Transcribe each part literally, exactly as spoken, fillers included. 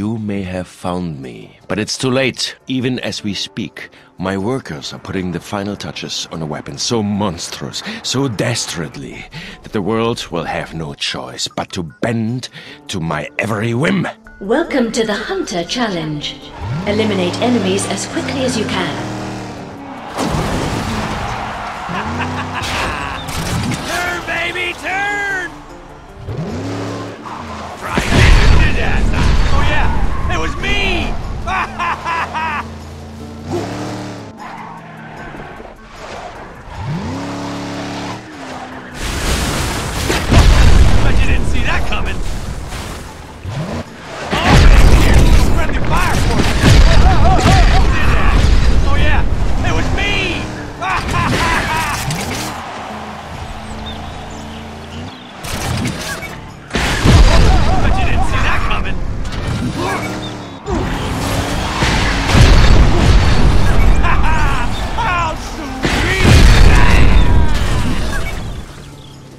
You may have found me, but it's too late. Even as we speak, my workers are putting the final touches on a weapon so monstrous, so dastardly, that the world will have no choice but to bend to my every whim. Welcome to the Hunter Challenge. Eliminate enemies as quickly as you can.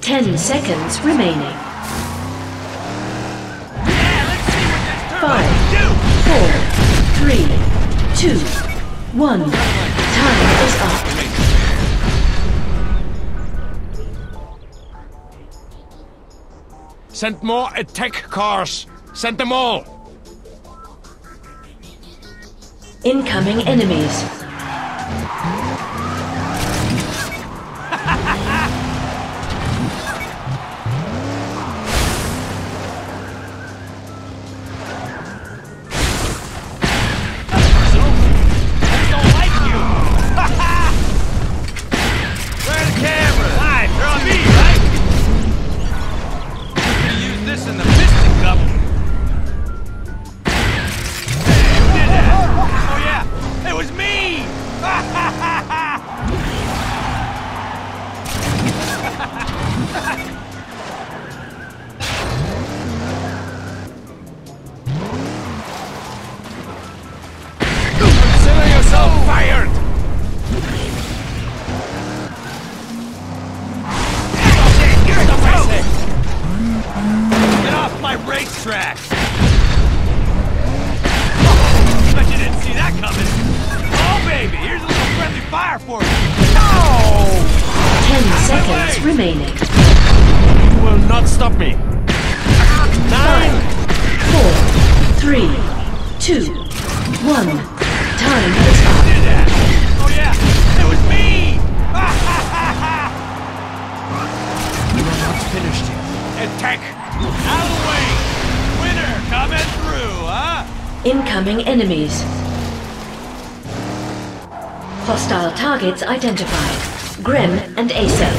Ten seconds remaining. Yeah, let's see what this Five, do. four, three, two, one. Time is up. Send more attack cars. Send them all. Incoming enemies. Incoming enemies. Hostile targets identified. Grim and Acer.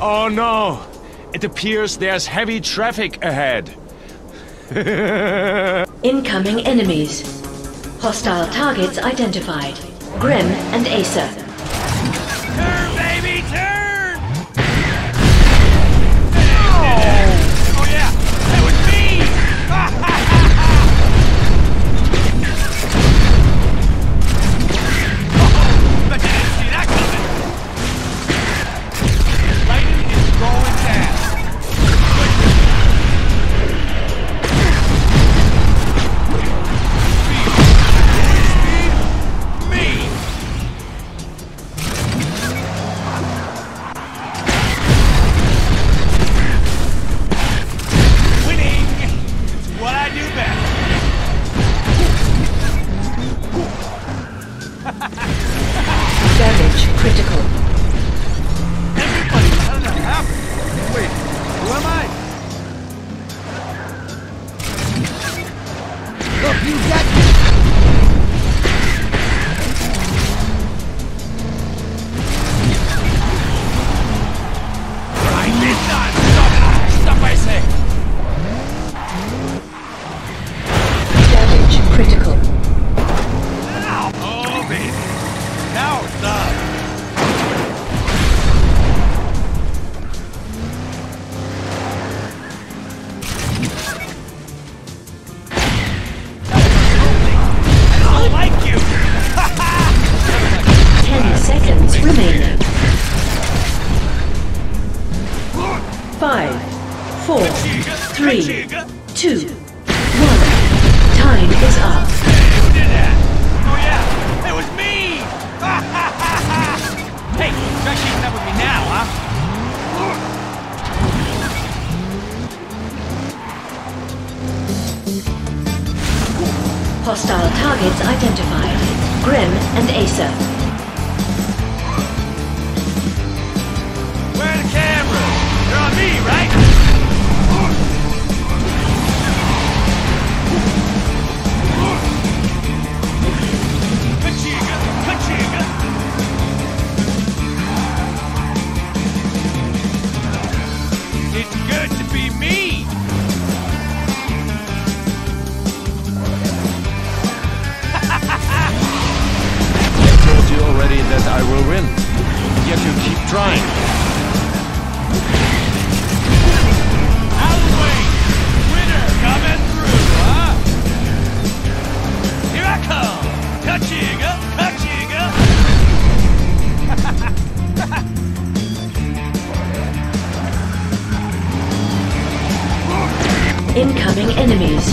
Oh no! It appears there's heavy traffic ahead. Incoming enemies. Hostile targets identified. Grim and Acer. Turn, baby, turn! Oh, oh yeah, that was me! You got me. I did not stop it. Stop, I say. Damage critical. Now, oh baby. Now the. Three, two, one. Time is up. Hey, who did that? Oh yeah, it was me! Hey, try keeping up with me now, huh? Hostile targets identified. Grim and Acer. Where are the cameras? They're on me, right? It's good to be me! I told you already that I will win, yet you keep trying. Out of the way! Winner coming through, huh? Here I come! Kachiga! Kachiga! Incoming enemies.